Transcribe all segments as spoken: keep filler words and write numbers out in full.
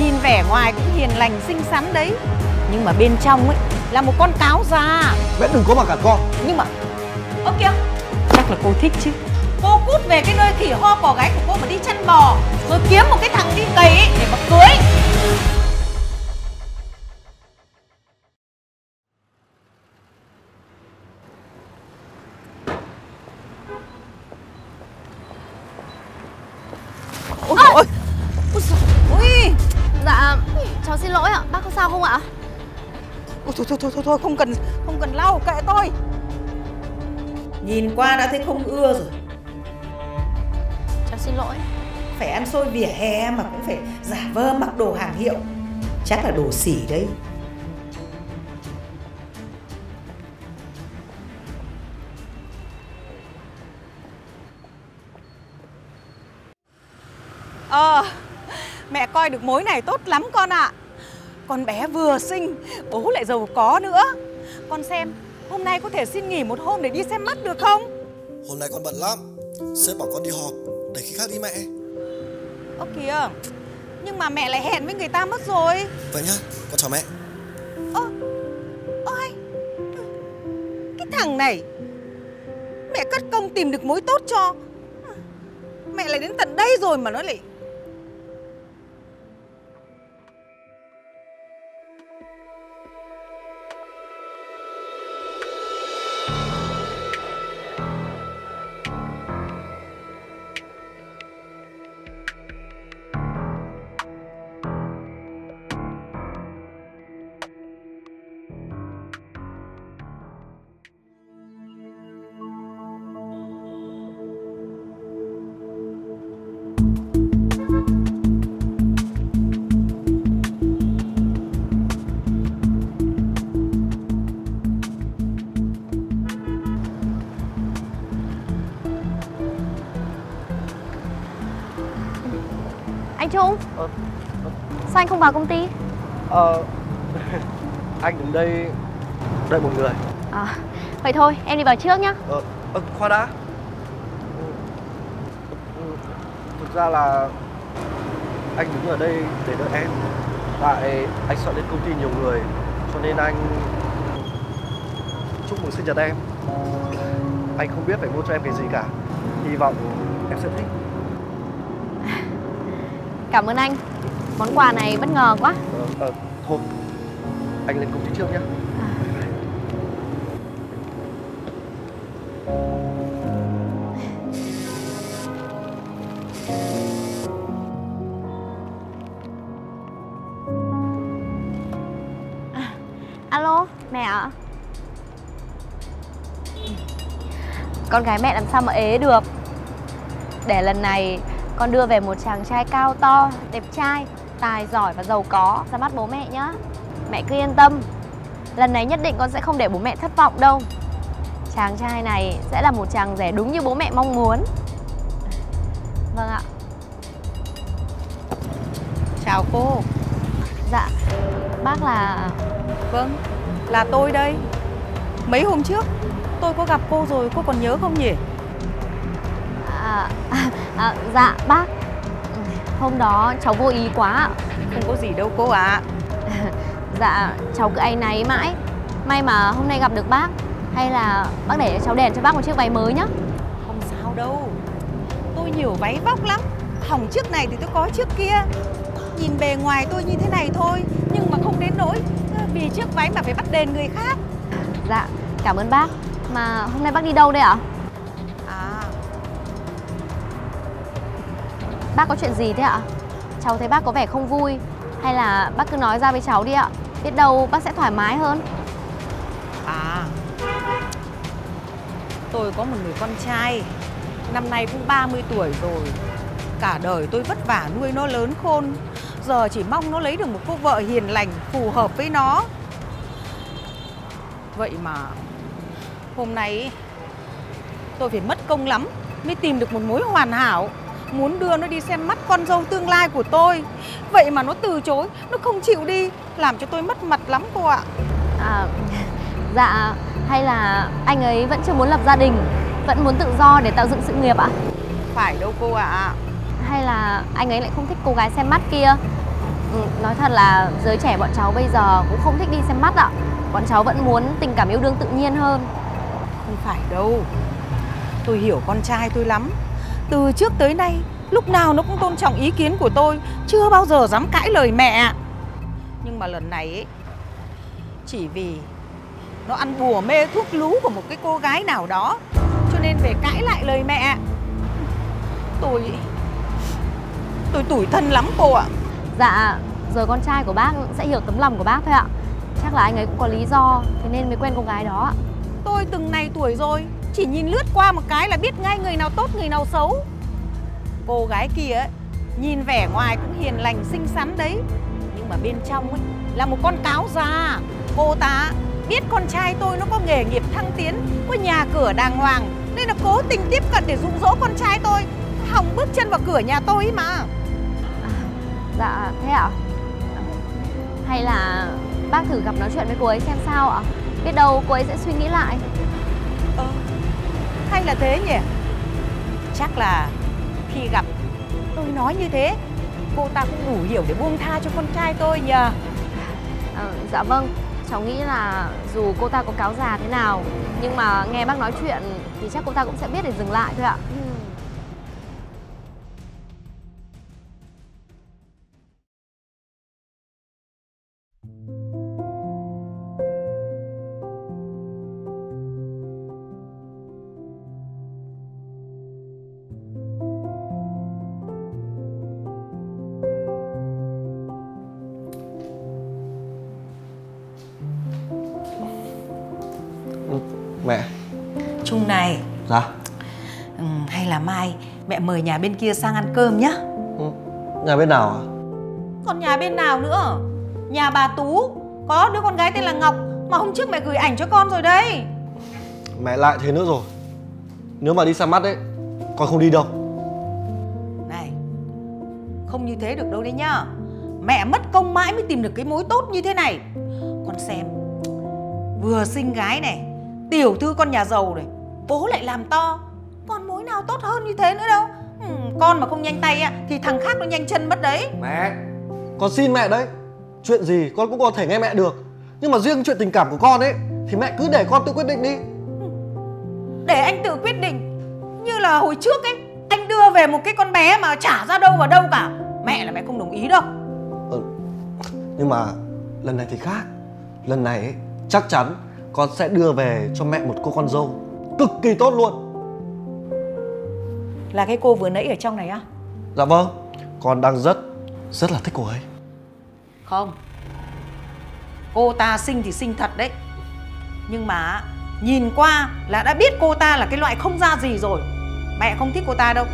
nhìn vẻ ngoài cũng hiền lành xinh xắn đấy, nhưng mà bên trong ấy là một con cáo già. Vẫn đừng có mà cả con. Nhưng mà ơ kìa, chắc là cô thích chứ. Cô cút về cái nơi khỉ ho cỏ gáy của cô mà đi chăn bò, rồi kiếm một cái thằng đi cày ấy để mà cưới. Thôi, thôi thôi thôi không cần không cần lau, kệ tôi. Nhìn qua đã thấy không ưa rồi. Cháu xin lỗi. Phải ăn xôi vỉa hè mà cũng phải giả vờ mặc đồ hàng hiệu, chắc là đồ xỉ đấy. Ờ, mẹ coi được mối này tốt lắm con ạ. À, con bé vừa sinh, bố lại giàu có nữa. Con xem, hôm nay có thể xin nghỉ một hôm để đi xem mắt được không? Hôm nay con bận lắm, sếp bảo con đi họp, để khi khác đi mẹ. Ơ kìa, nhưng mà mẹ lại hẹn với người ta mất rồi. Vậy nhá, con chào mẹ. Ơ, ơ hay, cái thằng này, mẹ cất công tìm được mối tốt cho, mẹ lại đến tận đây rồi mà nó lại... Trung, ờ, ờ. Sao anh không vào công ty? Ờ, anh đứng đây đợi một người. À, vậy thôi, em đi vào trước nhá. Ờ, ờ khoa đã. Thực ra là anh đứng ở đây để đợi em. Tại anh sợ đến công ty nhiều người, cho nên anh chúc mừng sinh nhật em. Anh không biết phải mua cho em cái gì cả. Hy vọng em sẽ thích. Cảm ơn anh. Món quà này bất ngờ quá. Ờ, à, thôi, anh lên công ty trước nhé. À. À, alo, mẹ ạ. Con gái mẹ làm sao mà ế được. Để lần này con đưa về một chàng trai cao to, đẹp trai, tài giỏi và giàu có ra mắt bố mẹ nhá. Mẹ cứ yên tâm, lần này nhất định con sẽ không để bố mẹ thất vọng đâu. Chàng trai này sẽ là một chàng rể đúng như bố mẹ mong muốn. Vâng ạ. Chào cô. Dạ, bác là... Vâng, là tôi đây. Mấy hôm trước tôi có gặp cô rồi, cô còn nhớ không nhỉ? À, à, à, dạ bác, hôm đó cháu vô ý quá. Không có gì đâu cô ạ. À, dạ cháu cứ áy náy mãi. May mà hôm nay gặp được bác. Hay là bác để cháu đèn cho bác một chiếc váy mới nhá. Không sao đâu, tôi nhiều váy vóc lắm. Hỏng chiếc này thì tôi có chiếc kia. Nhìn bề ngoài tôi như thế này thôi, nhưng mà không đến nỗi vì chiếc váy mà phải bắt đền người khác. Dạ cảm ơn bác. Mà hôm nay bác đi đâu đây ạ? Bác có chuyện gì thế ạ? Cháu thấy bác có vẻ không vui. Hay là bác cứ nói ra với cháu đi ạ. Biết đâu bác sẽ thoải mái hơn. À, tôi có một người con trai, năm nay cũng ba mươi tuổi rồi. Cả đời tôi vất vả nuôi nó lớn khôn, giờ chỉ mong nó lấy được một cô vợ hiền lành, phù hợp với nó. Vậy mà hôm nay tôi phải mất công lắm mới tìm được một mối hoàn hảo, muốn đưa nó đi xem mắt con dâu tương lai của tôi. Vậy mà nó từ chối, nó không chịu đi, làm cho tôi mất mặt lắm cô ạ. À, dạ, hay là anh ấy vẫn chưa muốn lập gia đình, vẫn muốn tự do để tạo dựng sự nghiệp ạ? Phải đâu cô ạ. Hay là anh ấy lại không thích cô gái xem mắt kia, Nói thật là giới trẻ bọn cháu bây giờ cũng không thích đi xem mắt ạ. Bọn cháu vẫn muốn tình cảm yêu đương tự nhiên hơn. Không phải đâu, tôi hiểu con trai tôi lắm. Từ trước tới nay lúc nào nó cũng tôn trọng ý kiến của tôi, chưa bao giờ dám cãi lời mẹ. Nhưng mà lần này ấy, chỉ vì nó ăn bùa mê thuốc lú của một cái cô gái nào đó cho nên về cãi lại lời mẹ. Tôi Tôi tủi thân lắm cô ạ. Dạ, rồi con trai của bác sẽ hiểu tấm lòng của bác thôi ạ. Chắc là anh ấy cũng có lý do, thế nên mới quen cô gái đó ạ. Tôi từng này tuổi rồi, chỉ nhìn lướt qua một cái là biết ngay người nào tốt người nào xấu. Cô gái kia ấy, nhìn vẻ ngoài cũng hiền lành xinh xắn đấy, nhưng mà bên trong ấy là một con cáo già. Cô ta biết con trai tôi nó có nghề nghiệp thăng tiến, có nhà cửa đàng hoàng, nên là cố tình tiếp cận để dụ dỗ con trai tôi, hòng bước chân vào cửa nhà tôi ấy mà. Dạ thế ạ? Hay là bác thử gặp nói chuyện với cô ấy xem sao ạ? Biết đâu cô ấy sẽ suy nghĩ lại. Ờ, hay là thế nhỉ? Chắc là khi gặp tôi nói như thế, cô ta cũng đủ hiểu để buông tha cho con trai tôi nhỉ? À, dạ vâng, cháu nghĩ là dù cô ta có cáo già thế nào, nhưng mà nghe bác nói chuyện thì chắc cô ta cũng sẽ biết để dừng lại thôi ạ. Mẹ Trung này. Dạ. Ừ, hay là mai mẹ mời nhà bên kia sang ăn cơm nhá. Ừ, nhà bên nào à? Còn nhà bên nào nữa? Nhà bà Tú có đứa con gái tên là Ngọc mà hôm trước mẹ gửi ảnh cho con rồi đấy. Mẹ lại thế nữa rồi. Nếu mà đi xem mắt đấy, con không đi đâu. Này, không như thế được đâu đấy nhá. Mẹ mất công mãi mới tìm được cái mối tốt như thế này. Con xem, vừa xinh gái này, tiểu thư con nhà giàu này, bố lại làm to, còn mối nào tốt hơn như thế nữa đâu. Ừ, con mà không nhanh tay á, thì thằng khác nó nhanh chân mất đấy. Mẹ, con xin mẹ đấy, chuyện gì con cũng có thể nghe mẹ được, nhưng mà riêng chuyện tình cảm của con ấy thì mẹ cứ để con tự quyết định đi. Để anh tự quyết định? Như là hồi trước ấy, anh đưa về một cái con bé mà chả ra đâu vào đâu cả, mẹ là mẹ không đồng ý đâu. Ừ, nhưng mà lần này thì khác. Lần này ấy, chắc chắn con sẽ đưa về cho mẹ một cô con dâu cực kỳ tốt luôn. Là cái cô vừa nãy ở trong này á? Dạ vâng, con đang rất rất là thích cô ấy. Không, cô ta xinh thì xinh thật đấy, nhưng mà nhìn qua là đã biết cô ta là cái loại không ra gì rồi. Mẹ không thích cô ta đâu.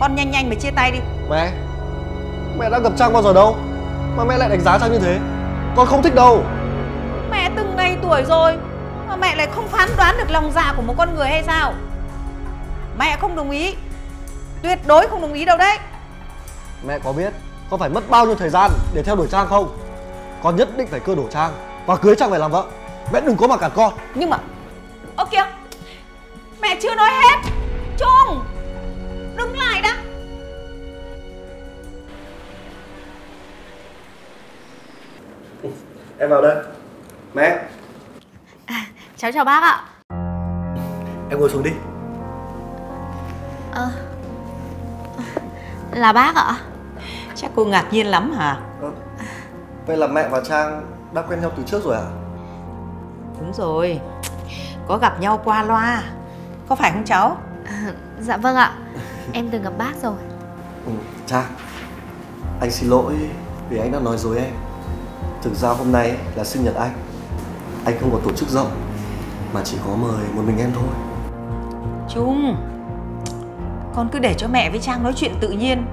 Con nhanh nhanh mà chia tay đi. Mẹ, mẹ đã gặp Trang bao giờ đâu mà mẹ lại đánh giá Trang như thế. Con không thích đâu. Mẹ từng này tuổi rồi mà mẹ lại không phán đoán được lòng dạ của một con người hay sao? Mẹ không đồng ý, tuyệt đối không đồng ý đâu đấy. Mẹ có biết con phải mất bao nhiêu thời gian để theo đuổi Trang không? Con nhất định phải cưa đổ Trang và cưới Trang về làm vợ. Mẹ đừng có mà cản con. Nhưng mà ơ kìa, mẹ chưa nói hết. Trung, đứng lại đã. Em vào đây. Mẹ. À, cháu chào bác ạ. Em ngồi xuống đi. À, là bác ạ? Chắc cô ngạc nhiên lắm hả? À, vậy là mẹ và Trang đã quen nhau từ trước rồi à? Đúng rồi, có gặp nhau qua loa, có phải không cháu? À, dạ vâng ạ, em từng gặp bác rồi. Ừ, Trang, anh xin lỗi vì anh đã nói dối em. Thực ra hôm nay là sinh nhật anh, anh không có tổ chức rộng mà chỉ có mời một mình em thôi. Trung, con cứ để cho mẹ với Trang nói chuyện tự nhiên,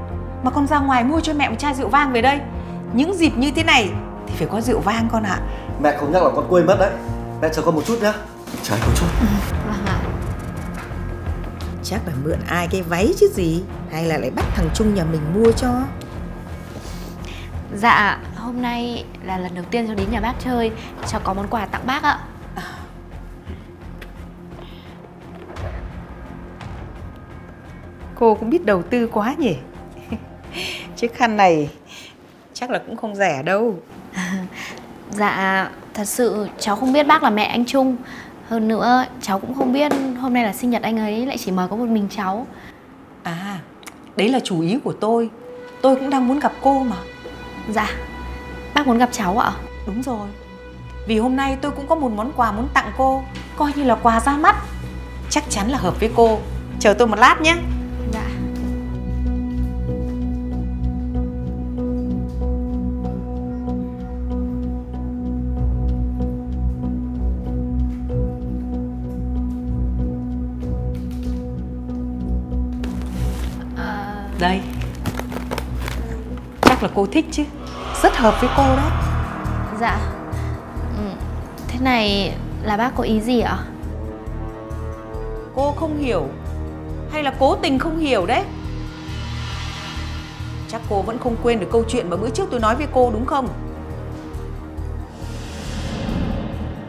mà con ra ngoài mua cho mẹ một chai rượu vang về đây. Những dịp như thế này thì phải có rượu vang con ạ. Mẹ không nhắc là con quên mất đấy. Mẹ chờ con một chút nhá. Chờ anh một chút. Ừ, chắc là mượn ai cái váy chứ gì, hay là lại bắt thằng Trung nhà mình mua cho. Dạ, hôm nay là lần đầu tiên cháu đến nhà bác chơi, cháu có món quà tặng bác ạ. À, cô cũng biết đầu tư quá nhỉ. Chiếc khăn này chắc là cũng không rẻ đâu. Dạ, thật sự cháu không biết bác là mẹ anh Trung. Hơn nữa, cháu cũng không biết hôm nay là sinh nhật anh ấy, lại chỉ mời có một mình cháu. À, đấy là chủ ý của tôi. Tôi cũng đang muốn gặp cô mà. Dạ, bác muốn gặp cháu ạ? Đúng rồi. Vì hôm nay tôi cũng có một món quà muốn tặng cô, coi như là quà ra mắt. Chắc chắn là hợp với cô. Chờ tôi một lát nhé. Dạ. Đây, chắc là cô thích chứ, rất hợp với cô đấy. Dạ. Thế này là bác có ý gì ạ? Cô không hiểu, hay là cố tình không hiểu đấy. Chắc cô vẫn không quên được câu chuyện mà bữa trước tôi nói với cô đúng không?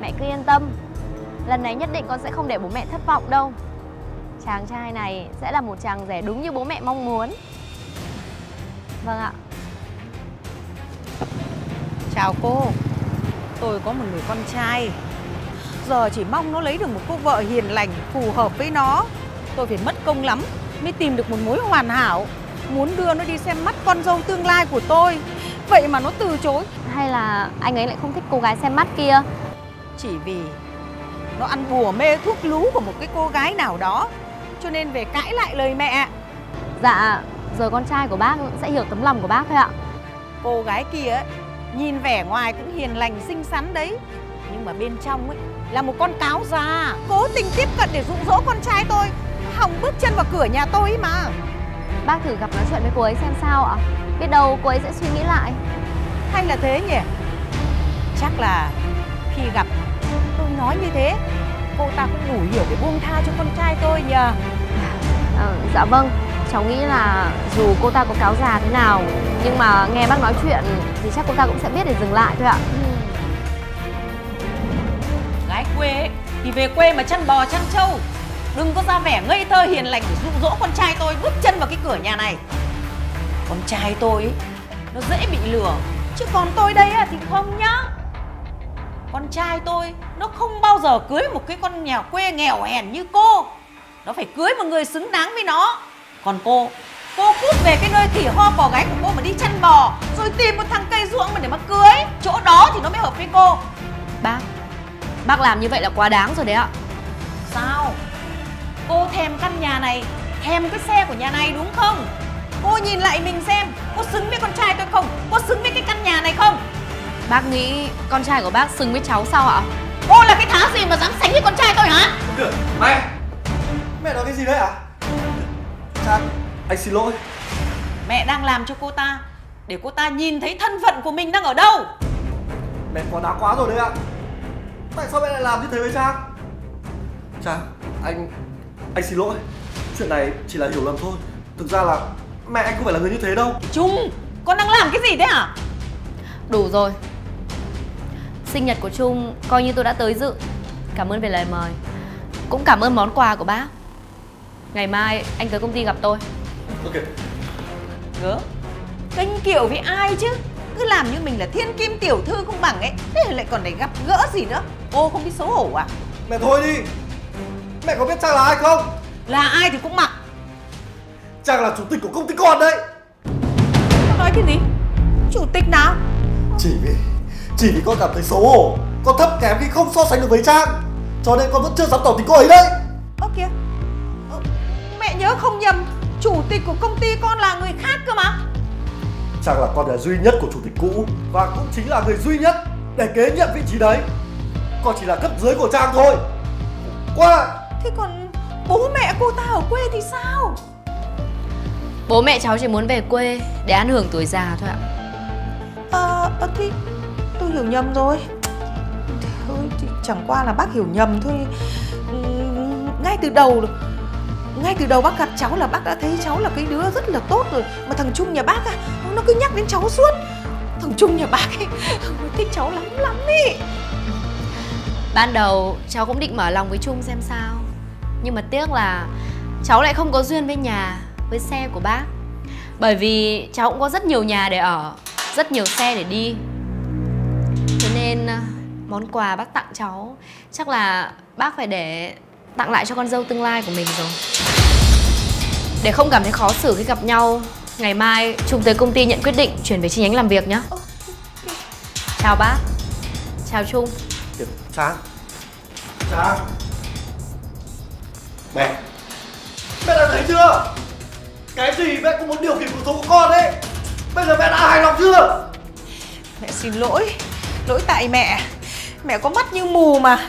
Mẹ cứ yên tâm, lần này nhất định con sẽ không để bố mẹ thất vọng đâu. Chàng trai này sẽ là một chàng rể đúng như bố mẹ mong muốn. Vâng ạ. Chào cô. Tôi có một người con trai, giờ chỉ mong nó lấy được một cô vợ hiền lành, phù hợp với nó. Tôi phải mất công lắm mới tìm được một mối hoàn hảo, muốn đưa nó đi xem mắt con dâu tương lai của tôi. Vậy mà nó từ chối. Hay là anh ấy lại không thích cô gái xem mắt kia? Chỉ vì nó ăn bùa mê thuốc lú của một cái cô gái nào đó, cho nên về cãi lại lời mẹ. Dạ, giờ con trai của bác sẽ hiểu tấm lòng của bác thôi ạ. Cô gái kia ấy, nhìn vẻ ngoài cũng hiền lành xinh xắn đấy, nhưng mà bên trong ấy là một con cáo già, cố tình tiếp cận để dụ dỗ con trai tôi, hòng bước chân vào cửa nhà tôi ấy mà. Bác thử gặp nói chuyện với cô ấy xem sao ạ. Biết đâu cô ấy sẽ suy nghĩ lại. Hay là thế nhỉ? Chắc là khi gặp tôi nói như thế, cô ta cũng đủ hiểu để buông tha cho con trai tôi nhờ. À, dạ vâng. Cháu nghĩ là dù cô ta có cáo già thế nào, nhưng mà nghe bác nói chuyện thì chắc cô ta cũng sẽ biết để dừng lại thôi ạ. Ừ. Gái quê ấy, thì về quê mà chăn bò chăn trâu. Đừng có ra vẻ ngây thơ hiền lành để dụ dỗ con trai tôi bước chân vào cái cửa nhà này. Con trai tôi ấy, nó dễ bị lừa, chứ còn tôi đây thì không nhá. Con trai tôi nó không bao giờ cưới một cái con nhà quê nghèo hèn như cô. Nó phải cưới một người xứng đáng với nó. Còn cô, cô cút về cái nơi khỉ ho bò gáy của cô mà đi chăn bò, rồi tìm một thằng cây ruộng mà để mà cưới. Chỗ đó thì nó mới hợp với cô. Bác, bác làm như vậy là quá đáng rồi đấy ạ. Sao? Cô thèm căn nhà này, thèm cái xe của nhà này đúng không? Cô nhìn lại mình xem, cô xứng với con trai tôi không? Cô xứng với cái căn nhà này không? Bác nghĩ con trai của bác xứng với cháu sao ạ? Cô là cái thá gì mà dám sánh với con trai tôi hả? Không được, mẹ! Mẹ nói cái gì đấy ạ? Cha, anh xin lỗi. Mẹ đang làm cho cô ta, để cô ta nhìn thấy thân phận của mình đang ở đâu. Mẹ quá đáng quá rồi đấy ạ. Tại sao mẹ lại làm như thế với cha? Cha, anh anh xin lỗi. Chuyện này chỉ là hiểu lầm thôi. Thực ra là mẹ anh không phải là người như thế đâu. Trung, con đang làm cái gì thế hả? Đủ rồi. Sinh nhật của Trung coi như tôi đã tới dự. Cảm ơn về lời mời, cũng cảm ơn món quà của bác. Ngày mai anh tới công ty gặp tôi. Ok. Gớ, kênh kiểu với ai chứ? Cứ làm như mình là thiên kim tiểu thư không bằng ấy, thế lại còn để gặp gỡ gì nữa. Cô không biết xấu hổ à? Mẹ thôi đi. Mẹ có biết Trang là ai không? Là ai thì cũng mặc. Trang là chủ tịch của công ty con đấy. Con nói cái gì? Chủ tịch nào? Chỉ vì Chỉ vì con cảm thấy xấu hổ, con thấp kém khi không so sánh được với Trang, cho nên con vẫn chưa dám tỏ tình cô ấy đấy. Ok. Nhớ không nhầm, chủ tịch của công ty con là người khác cơ mà. Trang là con gái duy nhất của chủ tịch cũ, và cũng chính là người duy nhất để kế nhiệm vị trí đấy. Con chỉ là cấp dưới của Trang thôi. Quá. Thế còn bố mẹ cô ta ở quê thì sao? Bố mẹ cháu chỉ muốn về quê để an hưởng tuổi già thôi ạ. Ờ, à, thì tôi hiểu nhầm rồi. Thôi, thì chẳng qua là bác hiểu nhầm thôi. Ngay từ đầu rồi. Ngay từ đầu bác gặp cháu là bác đã thấy cháu là cái đứa rất là tốt rồi. Mà thằng Trung nhà bác à, nó cứ nhắc đến cháu suốt. Thằng Trung nhà bác ấy, nó thích cháu lắm lắm ấy. Ban đầu cháu cũng định mở lòng với Trung xem sao, nhưng mà tiếc là cháu lại không có duyên với nhà, với xe của bác. Bởi vì cháu cũng có rất nhiều nhà để ở. rất nhiều xe để đi. Cho nên món quà bác tặng cháu chắc là bác phải để tặng lại cho con dâu tương lai của mình rồi. Để không cảm thấy khó xử khi gặp nhau, ngày mai chúng tới công ty nhận quyết định chuyển về chi nhánh làm việc nhá. Chào bác. Chào Trung. Sáng. Sáng. Mẹ. Mẹ đã thấy chưa? Cái gì mẹ cũng muốn điều khiển cuộc sống của con đấy. Bây giờ mẹ đã hài lòng chưa? Mẹ xin lỗi. Lỗi tại mẹ. Mẹ có mắt như mù mà.